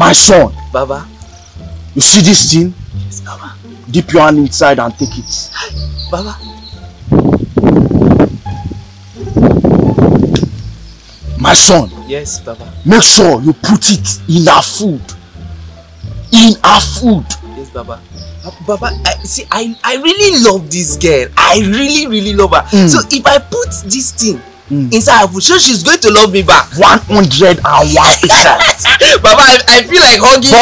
My son. Baba. You see this thing? Yes, Baba. Dip your hand inside and take it. Baba. My son. Yes, Baba. Make sure you put it in our food. In our food. Yes, Baba. Baba, I really love this girl. I really, really love her. Mm. So if I put this thing inside her food, so she's going to love me back. 101%. Baba, I feel like hugging.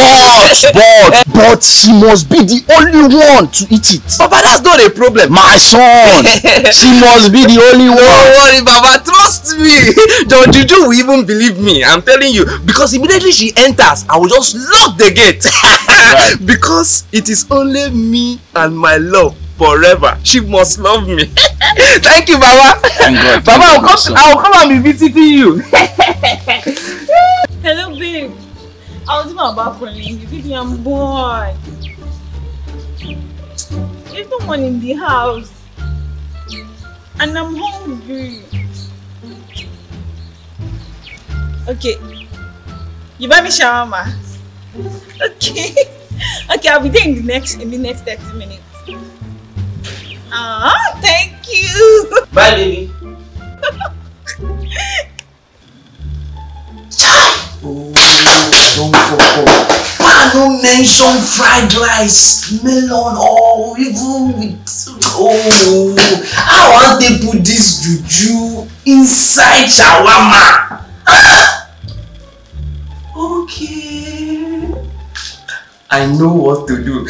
But she must be the only one to eat it. Baba, that's not a problem. My son, she must be the only one. Don't worry, Baba. Trust me. Don't you do even believe me? I'm telling you. Because immediately she enters, I will just lock the gate. Right. Because it is only me and my love forever. She must love me. Thank you, Baba. Thank God. Baba, I'll come and be visiting you. Hello, babe. I was in my bathroom. You did your boy. There's no one in the house. And I'm hungry. Okay. You buy me shawarma. Okay, I'll be there in the next 30 minutes. Ah, thank you. Bye, baby. Don't mention fried rice, melon, or even with. Oh, how want they put this juju inside shawarma? Okay. I know what to do.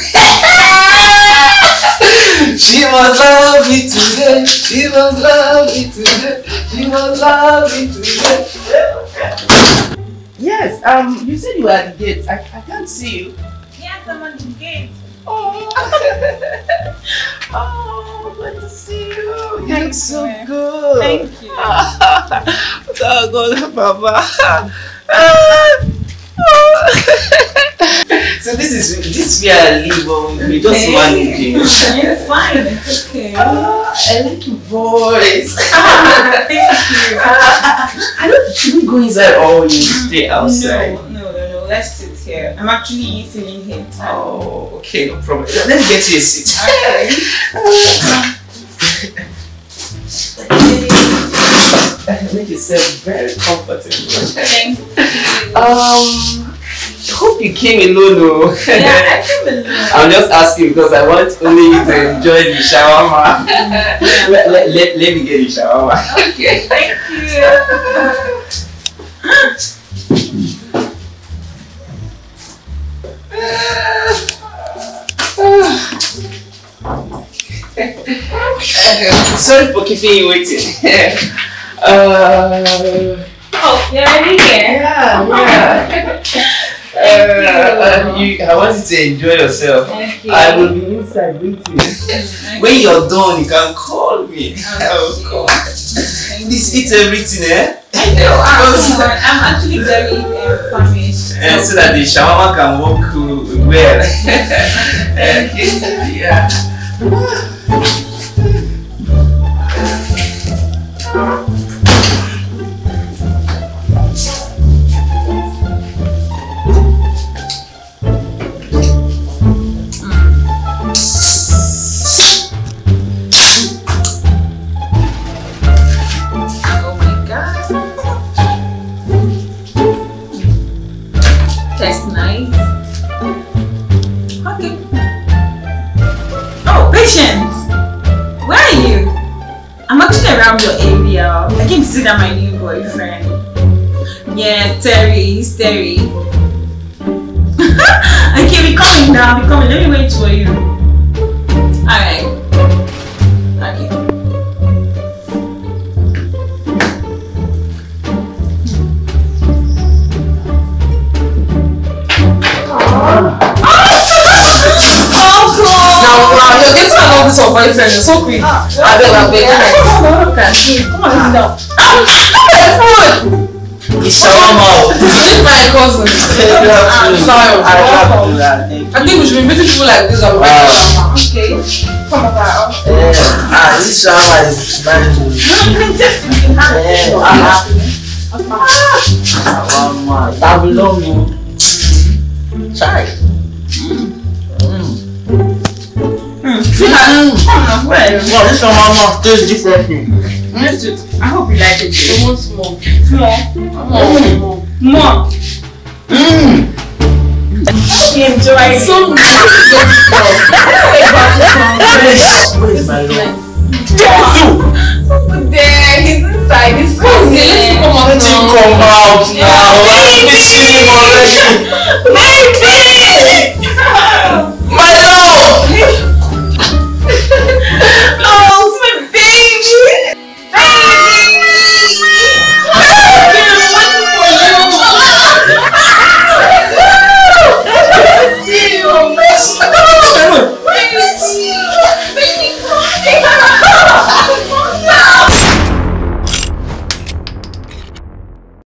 She must love me today. She must love me today. She must love me today. Yes, you said you were at the gate. I can't see you. Yes, I'm at the gate. Oh, oh, good to see you. You look so good. Thank you. Oh, God, Papa. So this is where I live. We just want to live. It's fine. It's okay. I like your voice. Thank you. I don't. Should we go inside or you stay outside? No. Let's sit here. I'm actually eating in here. Oh, okay. No problem. Let's get you a seat. Okay. Make yourself very comfortable. Thank you. I hope you came alone. Yeah, I came alone. I'm just asking because I want only you to enjoy the shawarma. Let me get the shawarma. Okay, thank you. Sorry for keeping you waiting. You're ready here? Yeah. I want you to enjoy yourself. Okay. I will be inside with you. Okay. When you're done, you can call me. Okay. I will call. This eats everything, eh? I know. I'm actually very famished. And so that the shawarma can walk well. Okay. Yeah. Your area. I came to see that my new boyfriend. Yeah, Terry. Okay, we're coming now. We're coming. Let me wait for you. Alright. You're getting to love this boyfriend, you're so quick. Come on, sit down. It's shawarma. This is my cousin. I think we should be meeting people like this. Okay. Come on, this shawarma is very good. No, you can just. Sorry. She's like, I don't know where it is. This one mouth tastes different. I hope you like it. I want some more. More. More. Enjoy it. So good. Where is my love? There, he's inside. He's coming. Let him come out now. Let me see him already.